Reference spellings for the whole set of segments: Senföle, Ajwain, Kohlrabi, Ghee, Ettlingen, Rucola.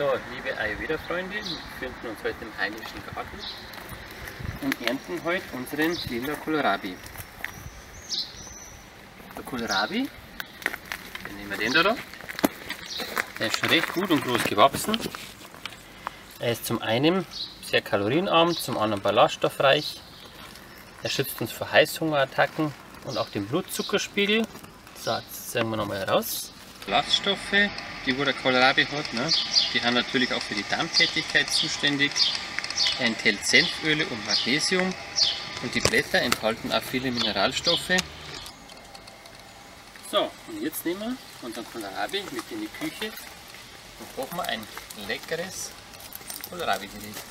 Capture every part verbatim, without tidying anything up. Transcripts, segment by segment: So, liebe Ayurveda-Freunde, wir befinden uns heute im Heimischen Garten und ernten heute unseren lila Kohlrabi. Der Kohlrabi, wir nehmen den da, der ist schon recht gut und groß gewachsen. Er ist zum einen sehr kalorienarm, zum anderen ballaststoffreich. Er schützt uns vor Heißhungerattacken und auch den Blutzuckerspiegel. So, jetzt sagen wir nochmal raus. Ballaststoffe, die wo der Kohlrabi hat, ne? Die haben natürlich auch für die Darmtätigkeit zuständig. Er enthält Senföle und Magnesium und die Blätter enthalten auch viele Mineralstoffe. So, und jetzt nehmen wir unseren Kohlrabi mit in die Küche und kochen wir ein leckeres Kohlrabi-Gericht.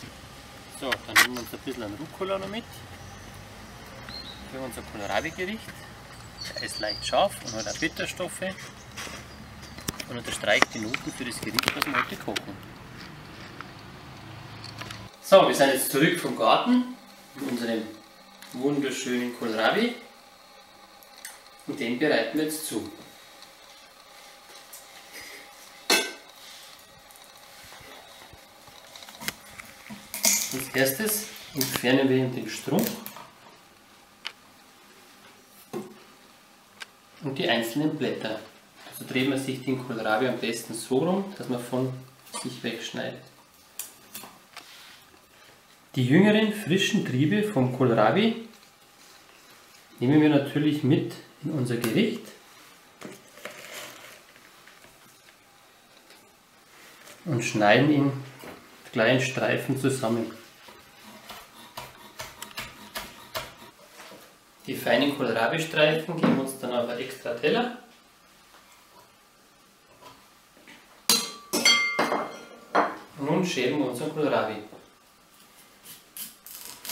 So, dann nehmen wir uns ein bisschen an Rucola noch mit für unser Kohlrabi-Gericht. Er ist leicht scharf und hat auch Bitterstoffe und unterstreicht die Noten für das Gericht, was wir heute kochen. So, wir sind jetzt zurück vom Garten mit unserem wunderschönen Kohlrabi und den bereiten wir jetzt zu. Als erstes entfernen wir den Strunk und die einzelnen Blätter. So dreht man sich den Kohlrabi am besten so rum, dass man von sich wegschneidet. Die jüngeren frischen Triebe vom Kohlrabi nehmen wir natürlich mit in unser Gericht und schneiden ihn in kleinen Streifen zusammen. Die feinen Kohlrabi-Streifen geben wir uns dann auf einen extra Teller. Nun schälen wir unseren Kohlrabi.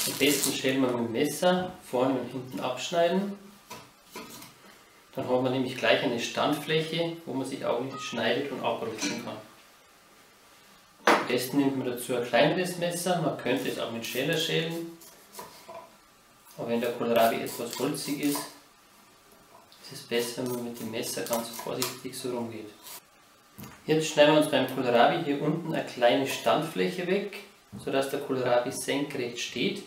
Am besten schälen wir mit dem Messer, vorne und hinten abschneiden. Dann haben wir nämlich gleich eine Standfläche, wo man sich auch nicht schneidet und abrutschen kann. Am besten nimmt man dazu ein kleineres Messer, man könnte es auch mit Schäler schälen. Aber wenn der Kohlrabi etwas holzig ist, ist es besser, wenn man mit dem Messer ganz vorsichtig so rumgeht. Jetzt schneiden wir uns beim Kohlrabi hier unten eine kleine Standfläche weg, sodass der Kohlrabi senkrecht steht.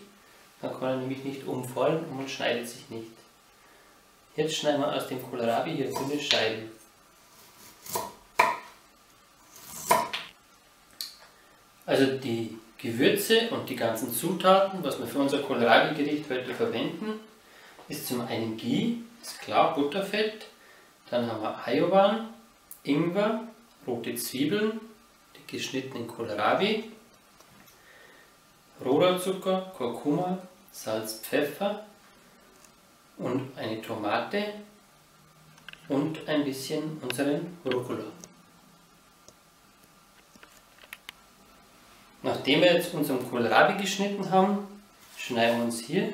Dann kann er nämlich nicht umfallen und man schneidet sich nicht. Jetzt schneiden wir aus dem Kohlrabi hier dünne Scheiben. Also die Gewürze und die ganzen Zutaten, was wir für unser Kohlrabi-Gericht heute verwenden, ist zum einen Ghee, ist klar, Butterfett, dann haben wir Ajwain, Ingwer, rote Zwiebeln, den geschnittenen Kohlrabi, roher Zucker, Kurkuma, Salz, Pfeffer und eine Tomate und ein bisschen unseren Rucola. Nachdem wir jetzt unseren Kohlrabi geschnitten haben, schneiden wir uns hier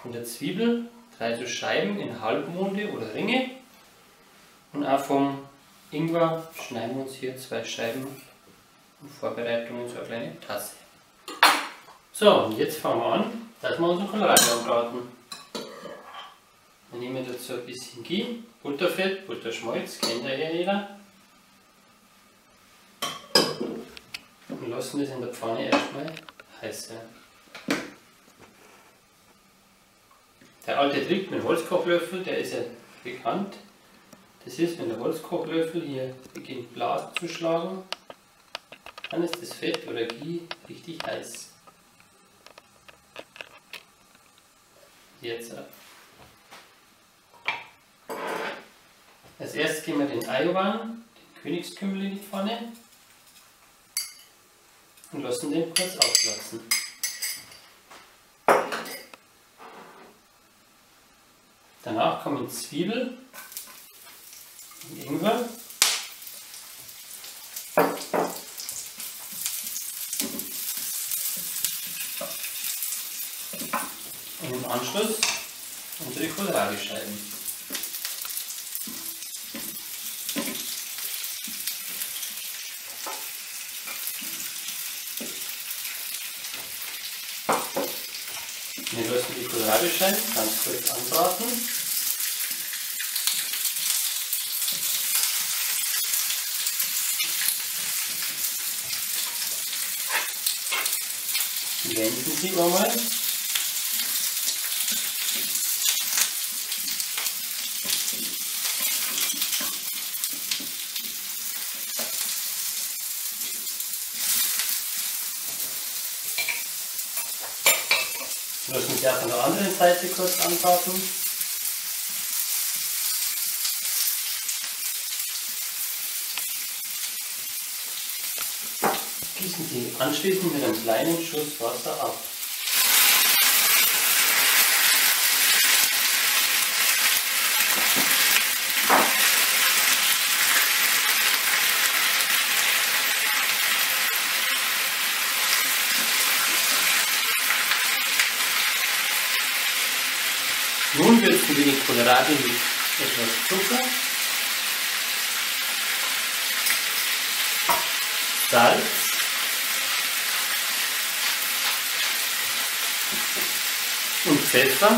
von der Zwiebel drei so Scheiben in Halbmonde oder Ringe und auch vom Ingwer schneiden wir uns hier zwei Scheiben und Vorbereitung in so eine kleine Tasse. So, und jetzt fangen wir an, dass wir unseren Kohlrabi anbraten. Wir nehmen dazu ein bisschen Ghee, Butterfett, Butterschmalz, kennt ja jeder. Und lassen das in der Pfanne erstmal heiß sein. Der alte Trick mit dem Holzkochlöffel, der ist ja bekannt. Das ist, wenn der Holzkochlöffel hier beginnt Blasen zu schlagen, dann ist das Fett oder Ghee richtig heiß. Jetzt ab. Als erstes geben wir den Ajwain, den Königskümmel, in die Pfanne und lassen den kurz aufwachsen. Danach kommen Zwiebeln und Ingwer. Und im Anschluss unsere Kohlrabi-Scheiben. Wir lassen die Kohlrabi-Scheiben ganz kurz anbraten. Die werden im Prinzip nochmal. So, das muss ja von der anderen Seite kurz anbraten. Gießen Sie anschließend mit einem kleinen Schuss Wasser ab. Nun würzen wir die Kohlrabi mit etwas Zucker, Salz und Pfeffer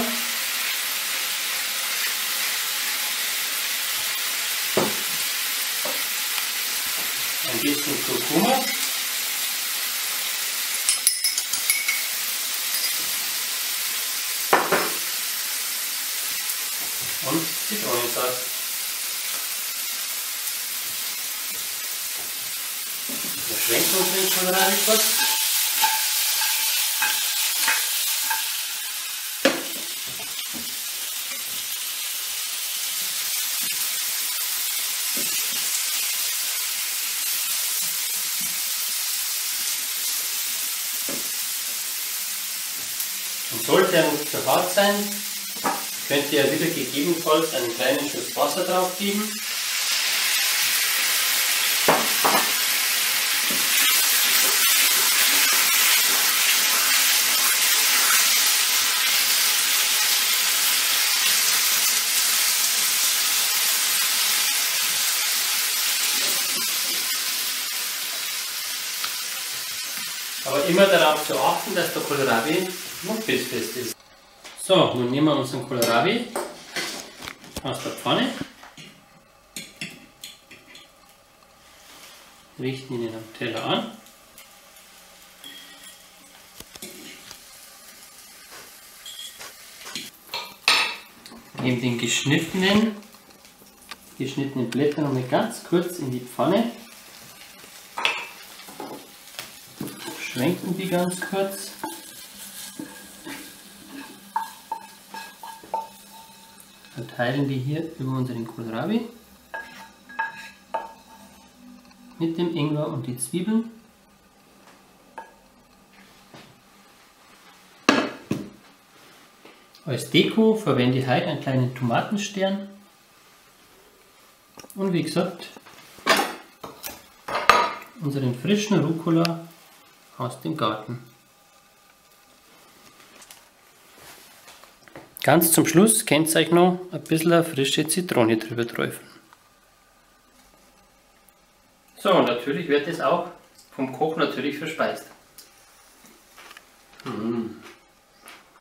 ein bisschen Kurkuma und Zitronensaft. Wir schwenken uns den Kohlrabi kurz. Und sollte er nicht zu hart sein, könnt ihr wieder gegebenenfalls einen kleinen Schuss Wasser drauf geben. Aber immer darauf zu achten, dass der Kohlrabi noch bissfest ist. So, nun nehmen wir unseren Kohlrabi aus der Pfanne, richten ihn am Teller an . Nehmen den geschnittenen, geschnittenen Blätter noch mal ganz kurz in die Pfanne, schwenken die ganz kurz . Verteilen die hier über unseren Kohlrabi mit dem Ingwer und die Zwiebeln. Als Deko verwende ich heute einen kleinen Tomatenstern. Und wie gesagt, unseren frischen Rucola aus dem Garten. Ganz zum Schluss könnt ihr euch noch ein bisschen frische Zitrone drüber träufeln. So, und natürlich wird es auch vom Koch natürlich verspeist. Mmh.